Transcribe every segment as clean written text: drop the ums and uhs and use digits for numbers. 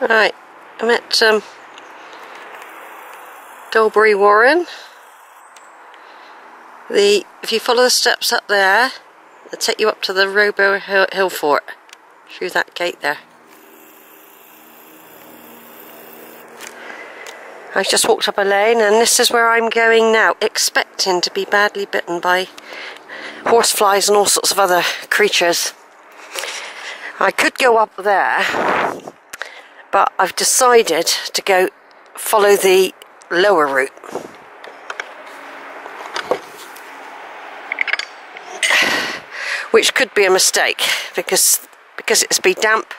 Right, I'm at Dolebury Warren. If you follow the steps up there, they'll take you up to the Rowberrow Hill Fort through that gate there. I just walked up a lane and this is where I'm going now, expecting to be badly bitten by horseflies and all sorts of other creatures. I could go up there, but I've decided to go follow the lower route. Which could be a mistake because it's be damp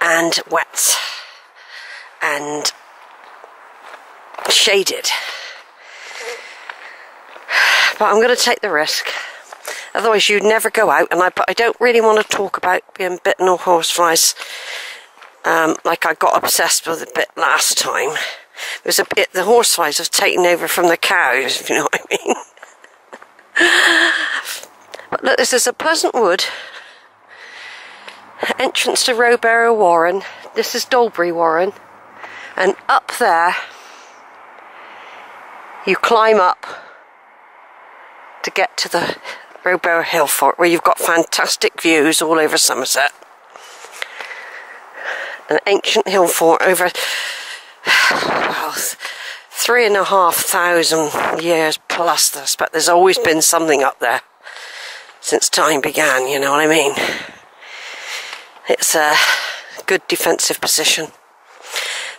and wet and shaded, but I'm going to take the risk, otherwise you'd never go out. And I don't really want to talk about being bitten or horseflies, like I got obsessed with a bit last time. It was a bit, the horseflies have taken over from the cows, if you know what I mean. But look, this is a pleasant wood. Entrance to Rowberrow Warren. This is Dolebury Warren. And up there, you climb up to get to the Rowberrow Hillfort, where you've got fantastic views all over Somerset. An ancient hill fort over 3,500 years plus this, but there's always been something up there since time began, you know what I mean? It's a good defensive position.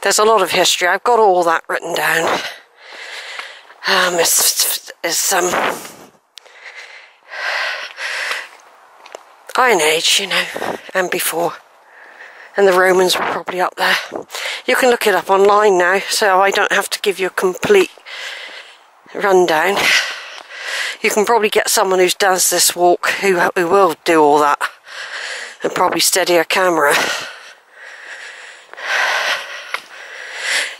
There's a lot of history. I've got all that written down. Iron Age, you know, and before. And the Romans were probably up there. You can look it up online now, so I don't have to give you a complete rundown. You can probably get someone who does this walk who will do all that and probably steady a camera.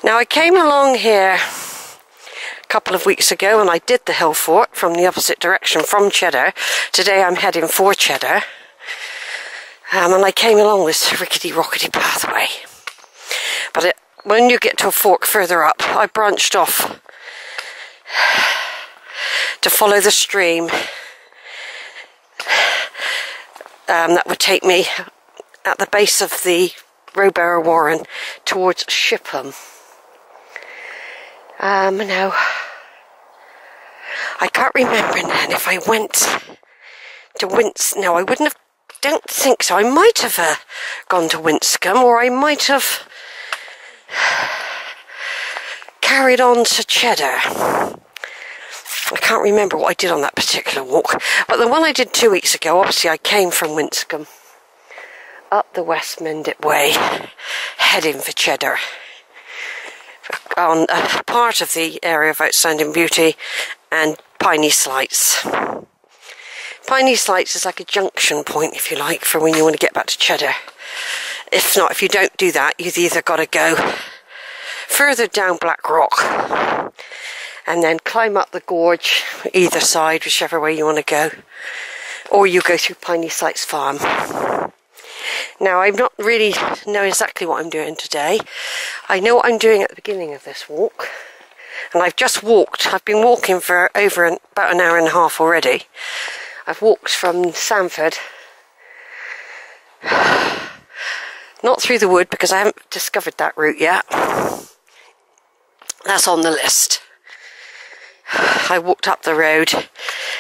Now, I came along here a couple of weeks ago and I did the hill fort from the opposite direction from Cheddar. Today I'm heading for Cheddar. And I came along this rickety-rockety pathway. But when you get to a fork further up, I branched off to follow the stream that would take me at the base of the Rowberrow Warren towards Shipham. Now, I can't remember then if I went to Winscombe. No, I wouldn't have. Don't think so. I might have gone to Winscombe, or I might have carried on to Cheddar. I can't remember what I did on that particular walk, but the one I did 2 weeks ago, obviously I came from Winscombe up the West Mendip Way, heading for Cheddar, on a part of the area of outstanding beauty and Piney Sites. Piney Sites is like a junction point, if you like, for when you want to get back to Cheddar. If not, if you don't do that, you've either got to go further down Black Rock and then climb up the gorge, either side, whichever way you want to go, or you go through Piney Sites Farm. Now, I'm not really know exactly what I'm doing today. I know what I'm doing at the beginning of this walk. And I've just walked. I've been walking for over about an hour and a half already. I've walked from Sandford, not through the wood because I haven't discovered that route yet. That's on the list. I walked up the road.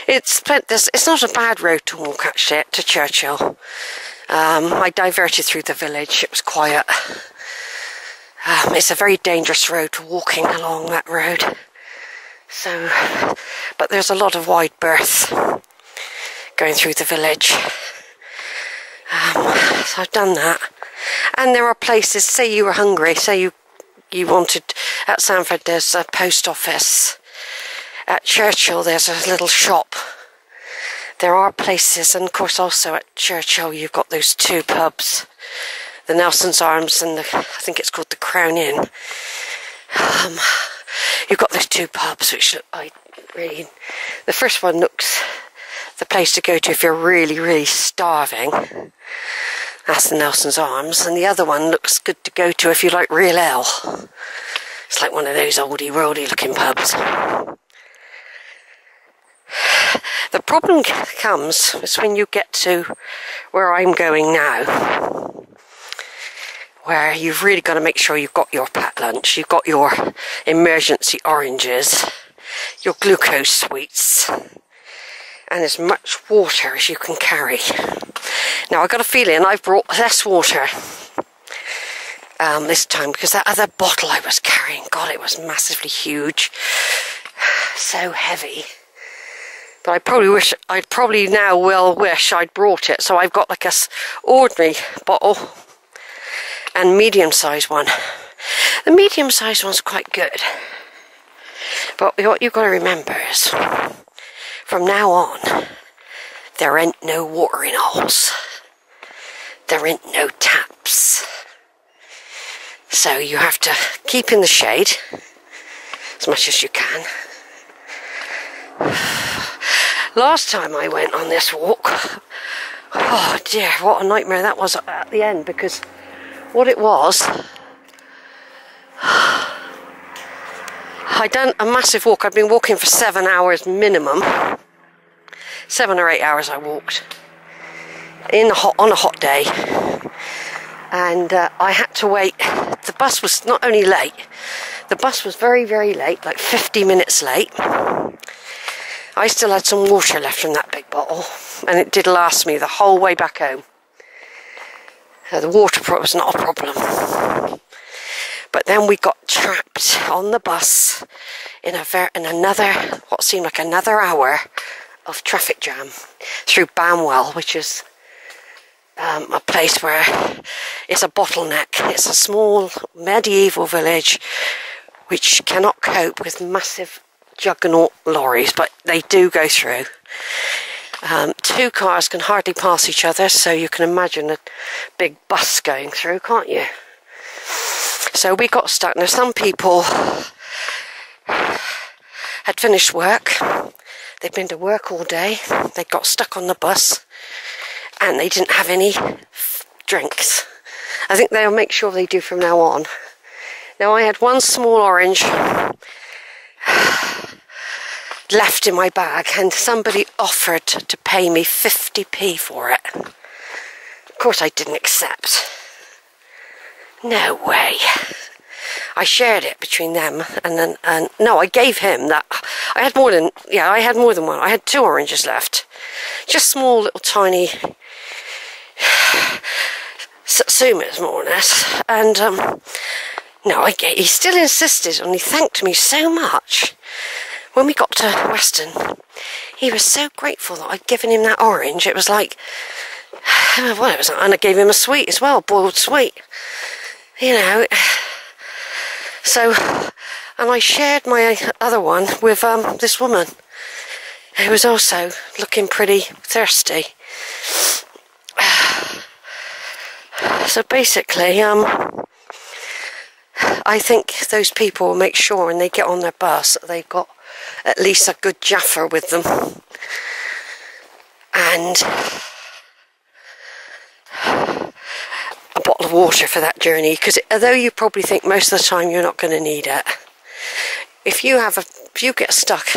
It's not a bad road to walk actually to Churchill. I diverted through the village. It was quiet. It's a very dangerous road walking along that road. So, but there's a lot of wide berths going through the village, so I've done that. And there are places, say you were hungry, say you wanted, at Sandford there's a post office, at Churchill there's a little shop. There are places, and of course also at Churchill you've got those two pubs, the Nelson's Arms and the, I think it's called the Crown Inn. You've got those two pubs which the first one looks the place to go to if you're really, really starving. That's the Nelson's Arms, and the other one looks good to go to if you like real ale. It's like one of those oldie-worldy looking pubs. The problem comes is when you get to where I'm going now, where you've really got to make sure you've got your packed lunch, you've got your emergency oranges, your glucose sweets, and as much water as you can carry. Now I got a feeling I've brought less water this time, because that other bottle I was carrying, God, it was massively huge, so heavy. But I probably now will wish I'd brought it. So I've got like a ordinary bottle and medium-sized one. The medium-sized one's quite good. But what you've got to remember is, from now on, there ain't no watering holes. There ain't no taps. So you have to keep in the shade as much as you can. Last time I went on this walk, oh dear, what a nightmare that was at the end, because what it was, I'd done a massive walk. I'd been walking for 7 hours minimum. 7 or 8 hours I walked on a hot day, and I had to wait. The bus was not only late, the bus was very, very late, like 50 minutes late. I still had some water left from that big bottle, and it did last me the whole way back home. The water was not a problem. But then we got trapped on the bus in what seemed like another hour of traffic jam through Banwell, which is a place where it's a bottleneck. It's a small medieval village which cannot cope with massive juggernaut lorries, but they do go through. Two cars can hardly pass each other, so you can imagine a big bus going through, can't you? So we got stuck. Now, some people had finished work, they'd been to work all day, they got stuck on the bus, and they didn't have any drinks. I think they'll make sure they do from now on. Now, I had one small orange left in my bag, and somebody offered to pay me 50p for it. Of course I didn't accept. No way. I shared it between them, and then no, I gave him that. I had more than one. I had 2 oranges left, just small little tiny satsumas, more or less. And no, he still insisted, and he thanked me so much. When we got to Weston, he was so grateful that I'd given him that orange. It was like, well, it was, and I gave him a sweet as well, boiled sweet, you know. So, and I shared my other one with this woman, who was also looking pretty thirsty. So basically, I think those people make sure when they get on their bus that they've got at least a good jaffer with them, and a bottle of water for that journey, because although you probably think most of the time you're not going to need it, if you get stuck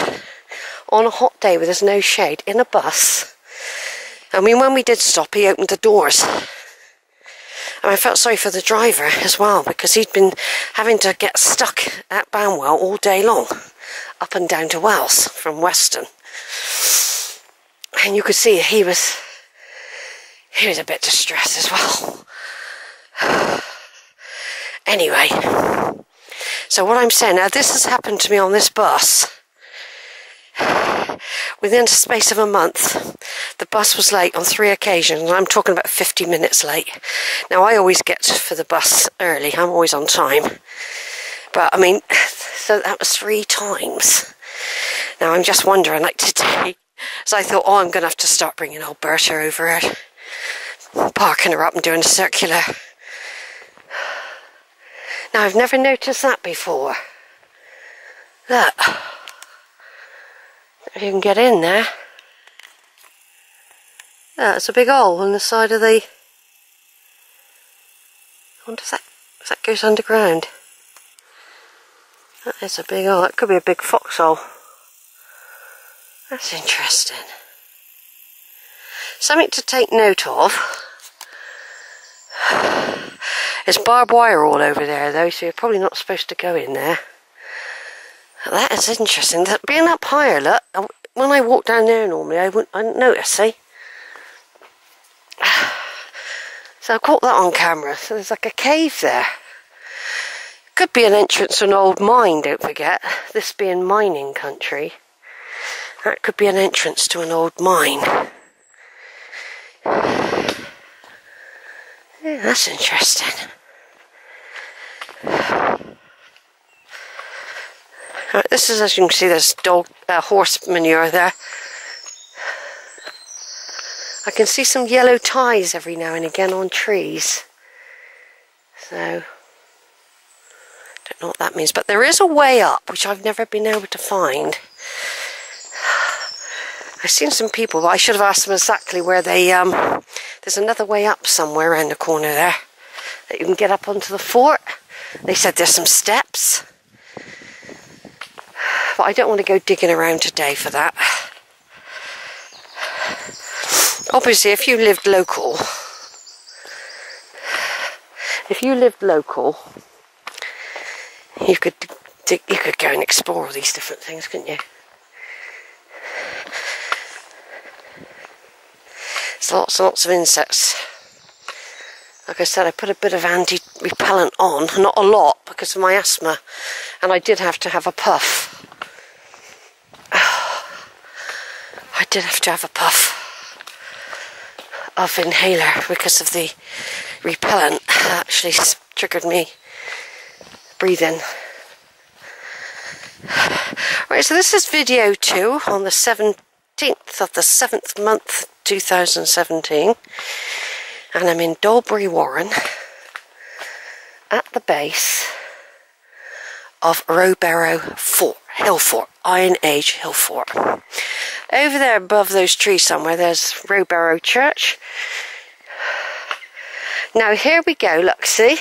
on a hot day where there's no shade in a bus. I mean, when we did stop, he opened the doors, and I felt sorry for the driver as well, because he'd been having to get stuck at Banwell all day long, up and down to Wells from Weston, and you could see he was a bit distressed as well. Anyway, so what I'm saying now, this has happened to me on this bus. Within the space of a month, the bus was late on 3 occasions, and I'm talking about 50 minutes late. Now, I always get for the bus early, I'm always on time. But, I mean, so that was 3 times. Now, I'm just wondering, like today, so I thought, oh, I'm going to have to start bringing old Bertha over it, parking her up and doing a circular. Now, I've never noticed that before. Look. If you can get in there. That's a big hole on the side of the wonder if that goes underground. That is a big hole. That could be a big foxhole. That's interesting. Something to take note of. There's barbed wire all over there though, so you're probably not supposed to go in there. That is interesting. That being up higher, look, when I walk down there normally I wouldn't notice, see? So I caught that on camera. So there's like a cave there. Could be an entrance to an old mine, don't forget. This being mining country. That could be an entrance to an old mine. Yeah, that's interesting. Right, this is, as you can see, there's dog, horse manure there. I can see some yellow ties every now and again on trees. So, don't know what that means. But there is a way up, which I've never been able to find. I've seen some people, but I should have asked them exactly where they... there's another way up somewhere around the corner there. That you can get up onto the fort. They said there's some steps. But I don't want to go digging around today for that. Obviously, if you lived local, you could go and explore all these different things, couldn't you? There's lots and lots of insects. Like I said, I put a bit of anti-repellent on, not a lot because of my asthma, and I did have to have a puff. I did have to have a puff of inhaler because of the repellent. That actually triggered me breathing. Right, so this is video 2 on the 17th of the 7th month 2017, and I'm in Dolebury Warren at the base of Rowberrow Hillfort, Iron Age Hillfort. Over there above those trees somewhere there's Rowberrow Church. Now here we go, look, see?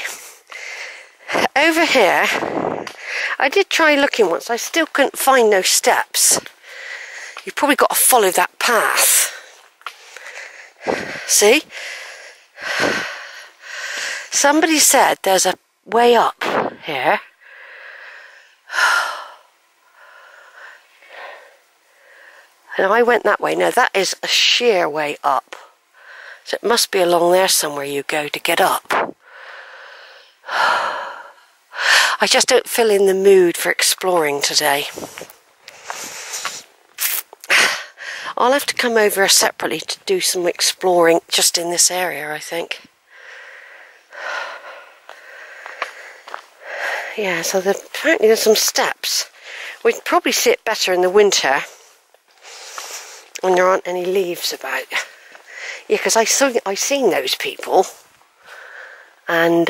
Over here I did try looking once, I still couldn't find no steps. You've probably got to follow that path. See? Somebody said there's a way up here. And I went that way. Now that is a sheer way up. So it must be along there somewhere you go to get up. I just don't feel in the mood for exploring today. I'll have to come over separately to do some exploring just in this area, I think. Yeah, so apparently there's some steps. We'd probably see it better in the winter. When there aren't any leaves about. Yeah, because I've seen those people, and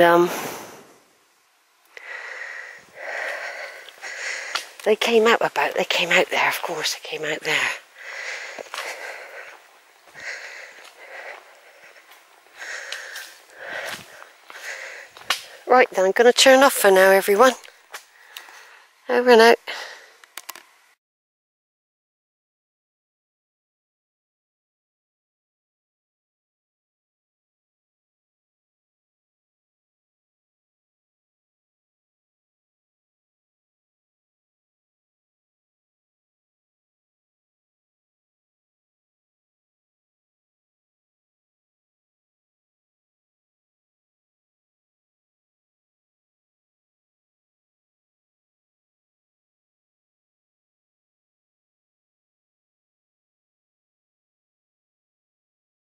they came out there, of course they came out there. Right then, I'm going to turn off for now, everyone. Over and out.